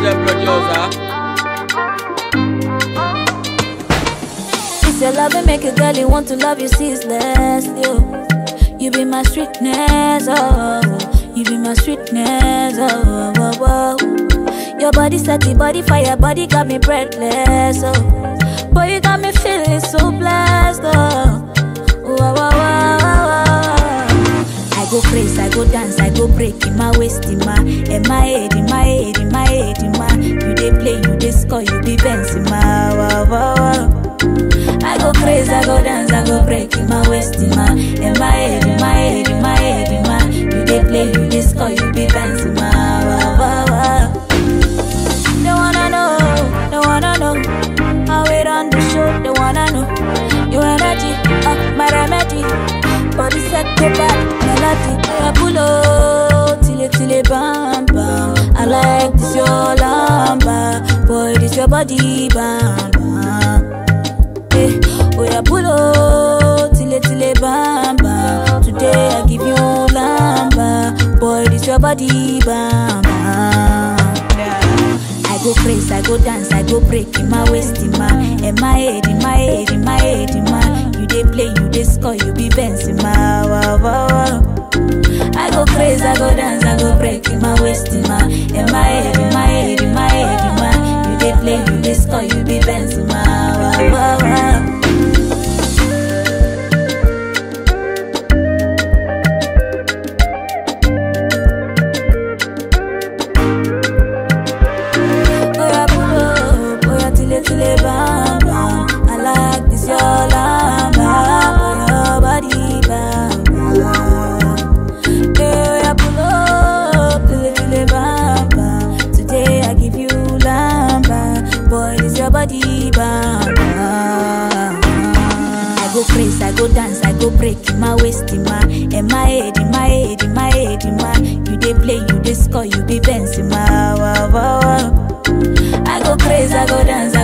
glad you upload yours, huh? It's a love and make a girl you want to love you ceaselessly, oh. You be my sweetness, oh. You be my sweetness, oh, oh, oh. Your body set the body fire, body got me breathless, oh. Boy, you got me feeling so blessed, oh. Oh, oh, oh, oh, oh. I go crazy, I go dance, I go break in my waist, in my head, in my head, in my head, in my. You dey play, you dey score, you dey dance in my wow, wow, wow. I go crazy, I go dance, I go break in my waist, in my head, in my head, in my head, in my. You dey play, you dey score, you dey dance in my wow, wow, wow. They wanna know, they wanna know. How we run the show, they wanna know. Your energy, my remedy. Body set go back, melody. I pull up till it bam bam. I like this your lamba, boy this your body bam bam. Hey, oh I pull up till it bam bam. Today I give you lamba, boy this your body bam bam. I go crazy, I go dance, I go break in my waist, in my head, in my head, in my head, in my. You dey play, you dey score, you be dancing, ma wow, wow, wow. I go crazy, I go dance, I go break in my waist, in my head, in my head, in my head, in my. You dey play, you dey score, you be dancing, ma wow, wow, wow. I go dance, I go break in my waist, in my head, in my head, in my head, in my. You dey play, you dey score, you be dancing, ma wow, wow, wow. I go crazy, I go dance.